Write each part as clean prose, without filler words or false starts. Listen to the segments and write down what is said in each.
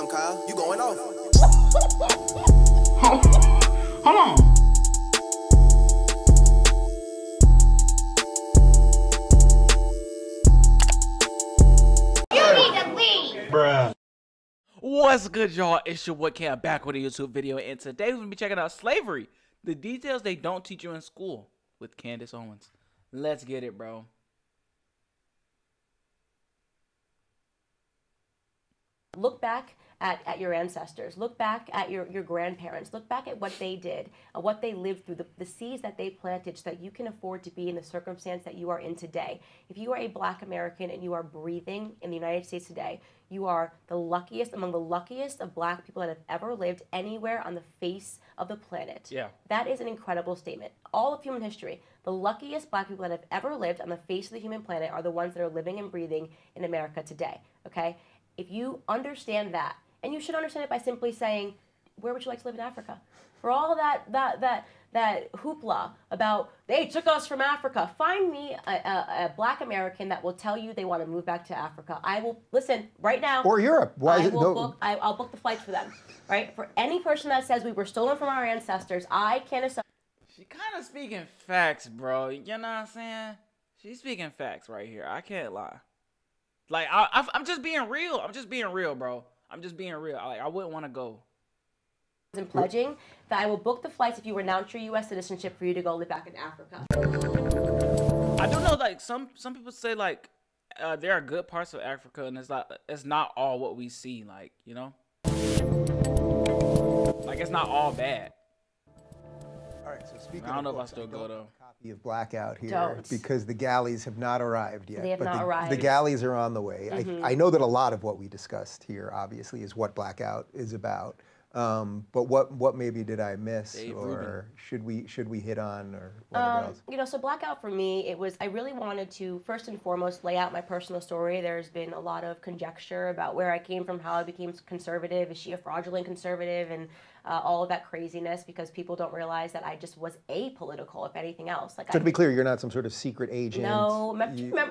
Damn, Kyle, you going off. Hold on. What's good, y'all? It's your boy Cam back with a YouTube video, and today we're gonna be checking out slavery, the details they don't teach you in school, with Candace Owens. Let's get it, bro. Look back at your ancestors, look back at your grandparents, look back at what they did, what they lived through, the seeds that they planted so that you can afford to be in the circumstance that you are in today. If you are a Black American and you are breathing in the United States today, you are the luckiest among the luckiest of Black people that have ever lived anywhere on the face of the planet. Yeah. That is an incredible statement. All of human history, the luckiest Black people that have ever lived on the face of the human planet are the ones that are living and breathing in America today, okay? If you understand that, and you should understand it by simply saying, where would you like to live in Africa? For all that hoopla about, they took us from Africa. Find me a Black American that will tell you they want to move back to Africa. I will, listen, right now. Or Europe. Why is it no? I'll book the flights for them, right? For any person that says we were stolen from our ancestors, I can't assume. She kind of speaking facts, bro. You know what I'm saying? She's speaking facts right here. I can't lie. Like, I'm just being real. I'm just being real, bro. I'm just being real. Like, I wouldn't want to go. I'm pledging that I will book the flights if you renounce your U.S. citizenship for you to go live back in Africa. I don't know, like, some people say, like, there are good parts of Africa, and it's not all what we see, like, you know? Like, it's not all bad. All right, so speaking I don't know books, if I still I go, though. Copy of Blackout here because the galleys have not arrived yet. They have but not the, arrived. The galleys are on the way. I know that a lot of what we discussed here, obviously, is what Blackout is about. But what maybe did I miss, should we hit on, or whatever else? You know, so Blackout for me, it was, I really wanted to first and foremost lay out my personal story. There's been a lot of conjecture about where I came from, how I became conservative. Is she a fraudulent conservative? And all of that craziness, because people don't realize that I just was apolitical, if anything else. Like, so to be clear, you're not some sort of secret agent. No,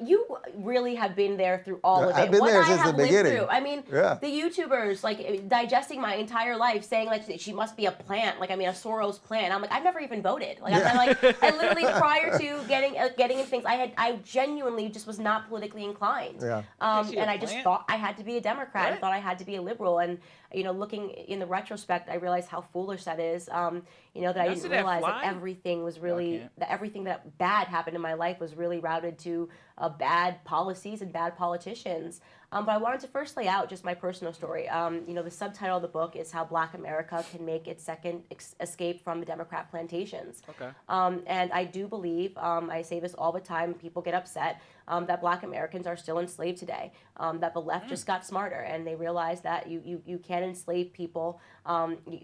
you really have been there through all of it. I've been there since the beginning. Through, I mean, yeah. The YouTubers, like, digesting my entire life, saying, like, she must be a plant, like, I mean, a Soros plant. I'm like, I've never even voted. Like, yeah. I literally, prior to getting into things, I genuinely just was not politically inclined. Yeah. And I just thought I had to be a Democrat. What? I thought I had to be a liberal. And, you know, looking in the retrospect, I realized how foolish that is. You know, that I didn't realize that everything was really, that everything that bad happened in my life was really routed to bad policies and bad politicians. But I wanted to first lay out just my personal story. You know, the subtitle of the book is How Black America Can Make Its Second Escape from the Democrat Plantations. Okay. And I do believe, I say this all the time, people get upset, that Black Americans are still enslaved today, that the left just got smarter, and they realized that you can't enslave people,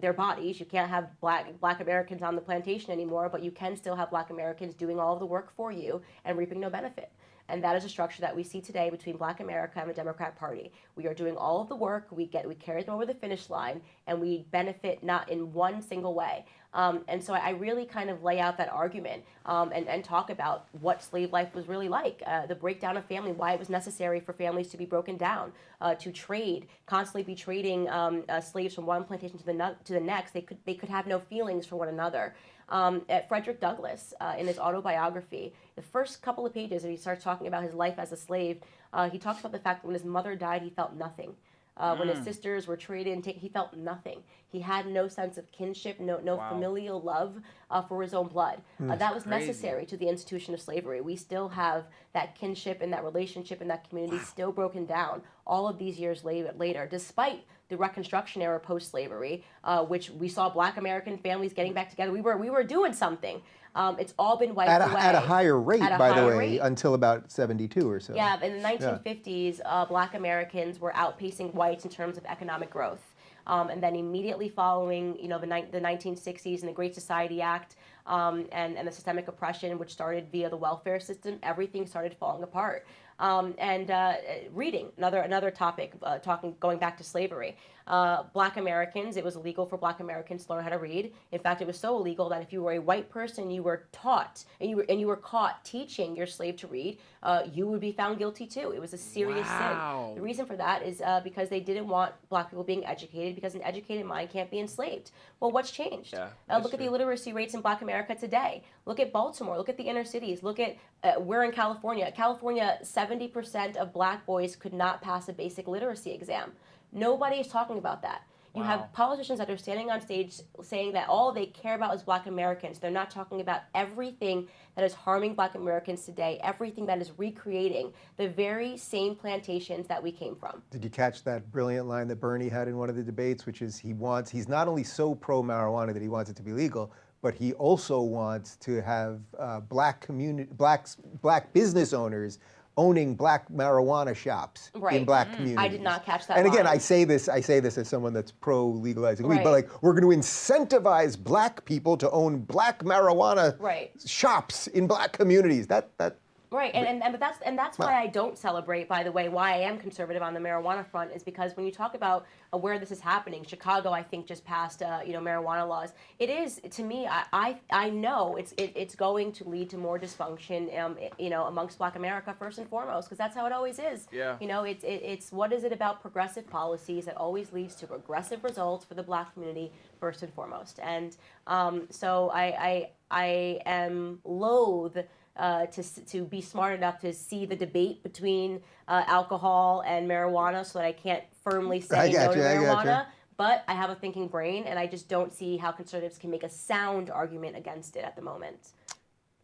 their bodies. You can't have black Americans on the plantation anymore, but you can still have Black Americans doing all of the work for you and reaping no benefit. And that is a structure that we see today between Black America and the Democrat Party. We are doing all of the work, we carry them over the finish line, and we benefit not in one single way. And so I really kind of lay out that argument and talk about what slave life was really like, the breakdown of family, why it was necessary for families to be broken down, to trade, constantly be trading slaves from one plantation to the next. They could have no feelings for one another. At Frederick Douglass, in his autobiography, the first couple of pages, and he starts talking about his life as a slave, he talks about the fact that when his mother died, he felt nothing. When his sisters were traded and taken, he felt nothing. He had no sense of kinship, no familial love for his own blood. That was crazy. Necessary to the institution of slavery. We still have that kinship and that relationship and that community still broken down all of these years later, despite the Reconstruction era post-slavery, which we saw Black American families getting back together. We were doing something. It's all been wiped away. At a higher rate, by the way, until about 72 or so. Yeah, in the 1950s, Black Americans were outpacing whites in terms of economic growth. And then immediately following, you know, the 1960s and the Great Society Act and the systemic oppression, which started via the welfare system, everything started falling apart. and reading, another topic, going back to slavery. Black Americans, it was illegal for Black Americans to learn how to read. In fact, it was so illegal that if you were a white person, you were taught, and you were caught teaching your slave to read, you would be found guilty too. It was a serious sin. The reason for that is because they didn't want Black people being educated, because an educated mind can't be enslaved. Well, what's changed? Yeah, look at the illiteracy rates in Black America today. Look at Baltimore. Look at the inner cities. Look at, we're in California. California, 70% of Black boys could not pass a basic literacy exam. Nobody is talking about that. You have politicians that are standing on stage saying that all they care about is Black Americans. They're not talking about everything that is harming Black Americans today, everything that is recreating the very same plantations that we came from. Did you catch that brilliant line that Bernie had in one of the debates, which is he's not only so pro-marijuana that he wants it to be legal, but he also wants to have black business owners owning Black marijuana shops in Black communities. I did not catch that. And again, I say this as someone that's pro-legalizing weed, but like, we're going to incentivize Black people to own Black marijuana shops in Black communities. And that's why I don't celebrate, by the way, why I am conservative on the marijuana front, is because when you talk about where this is happening, Chicago, I think, just passed marijuana laws. It is, to me, I know it's going to lead to more dysfunction, amongst Black America first and foremost, because that's how it always is. Yeah. You know, it's what is it about progressive policies that always leads to regressive results for the Black community first and foremost, and so I am loathe to be smart enough to see the debate between alcohol and marijuana, so that I can't firmly say no to marijuana. But I have a thinking brain, and I just don't see how conservatives can make a sound argument against it at the moment.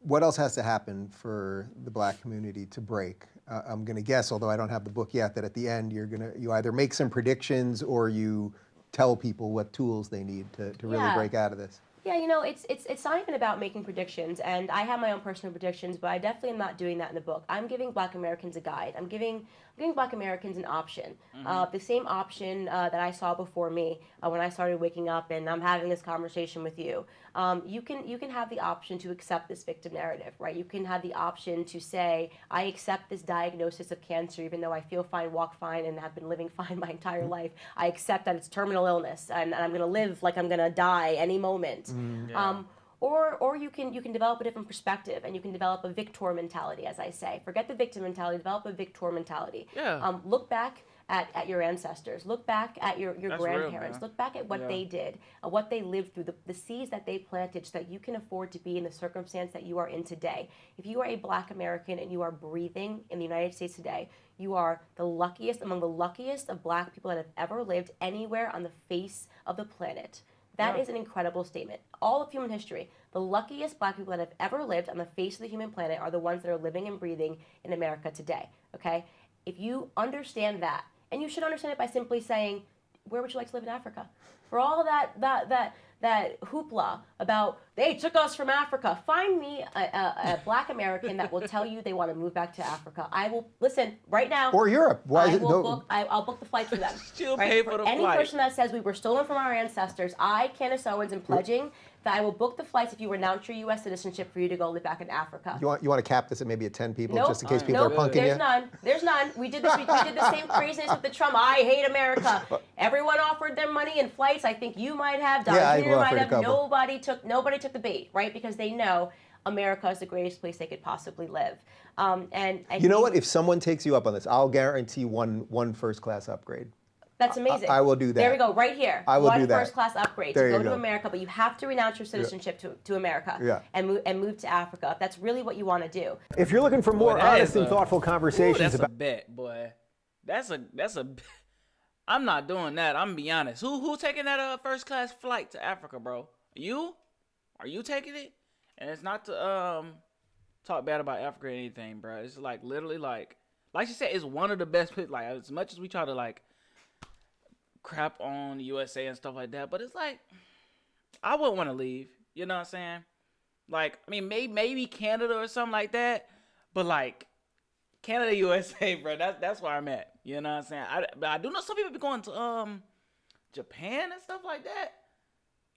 What else has to happen for the Black community to break? I'm going to guess, although I don't have the book yet, that at the end you either make some predictions or you tell people what tools they need to really break out of this. Yeah, you know, it's not even about making predictions, and I have my own personal predictions, but I definitely am not doing that in the book. I'm giving Black Americans a guide. I'm giving Black Americans an option, the same option that I saw before me when I started waking up, and I'm having this conversation with you. You can have the option to accept this victim narrative, right? You can have the option to say, I accept this diagnosis of cancer, even though I feel fine, walk fine, and have been living fine my entire life. I accept that it's terminal illness, and I'm going to live like I'm going to die any moment. Or you can develop a different perspective, and you can develop a victor mentality, as I say. Forget the victim mentality, develop a victor mentality. Yeah. Look back at your ancestors. Look back at your grandparents. Real, look back at what they did, what they lived through, the seeds that they planted, so that you can afford to be in the circumstance that you are in today. If you are a Black American and you are breathing in the United States today, you are the luckiest among the luckiest of Black people that have ever lived anywhere on the face of the planet. That is an incredible statement. All of human history, the luckiest Black people that have ever lived on the face of the human planet are the ones that are living and breathing in America today, okay? If you understand that, and you should understand it by simply saying, where would you like to live in Africa? For all that hoopla about, they took us from Africa, find me a Black American that will tell you they want to move back to Africa. I will, listen, right now. Or Europe. I'll book the flight for them. She'll pay for the flight. Any person that says we were stolen from our ancestors, I, Candace Owens, am pledging that I will book the flights if you renounce your U.S. citizenship for you to go live back in Africa. You want to cap this at maybe at 10 people, just in case people are punking you? There's none. We did the same craziness with the Trump. I hate America. Everyone offered their money in flights. I think you might have. Don Jr. might have. Nobody took the bait, right? Because they know America is the greatest place they could possibly live. You know what? If someone takes you up on this, I'll guarantee one first-class upgrade. That's amazing. I will do that. There we go, right here. I will do that. One first-class upgrade to go to America, but you have to renounce your citizenship to America and move to Africa. That's really what you want to do. If you're looking for more honest and thoughtful conversations about... That's a bet, boy. That's a I'm not doing that. I'm going to be honest. Who taking that first-class flight to Africa, bro? You? Are you taking it? And it's not to talk bad about Africa or anything, bro. It's like literally like she said, it's one of the best places. Like, as much as we try to like crap on the USA and stuff like that, but it's like I wouldn't want to leave. You know what I'm saying? Like, I mean, maybe Canada or something like that, but like Canada, USA, bro. That's where I'm at. You know what I'm saying? But I do know some people be going to Japan and stuff like that.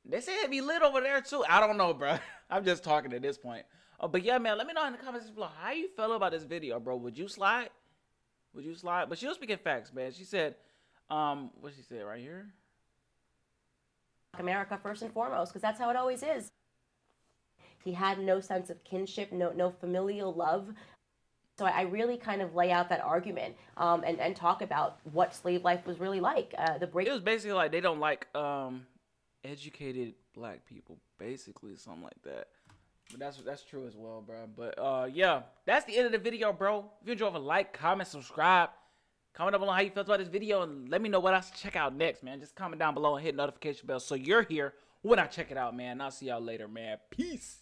They say it'd be lit over there too. I don't know, bro. I'm just talking at this point. But yeah, man, let me know in the comments below how you feel about this video, bro. Would you slide? Would you slide? But she was speaking facts, man. She said, what she said right here? America first and foremost, because that's how it always is. He had no sense of kinship, no familial love. So I really kind of lay out that argument and talk about what slave life was really like. It was basically like they don't like educated black people, basically something like that. But that's true as well, bro. But yeah, that's the end of the video, bro. If you enjoyed, like, comment, subscribe. Comment down below how you felt about this video and let me know what else to check out next, man. Just comment down below and hit notification bell so you're here when I check it out, man. I'll see y'all later, man. Peace.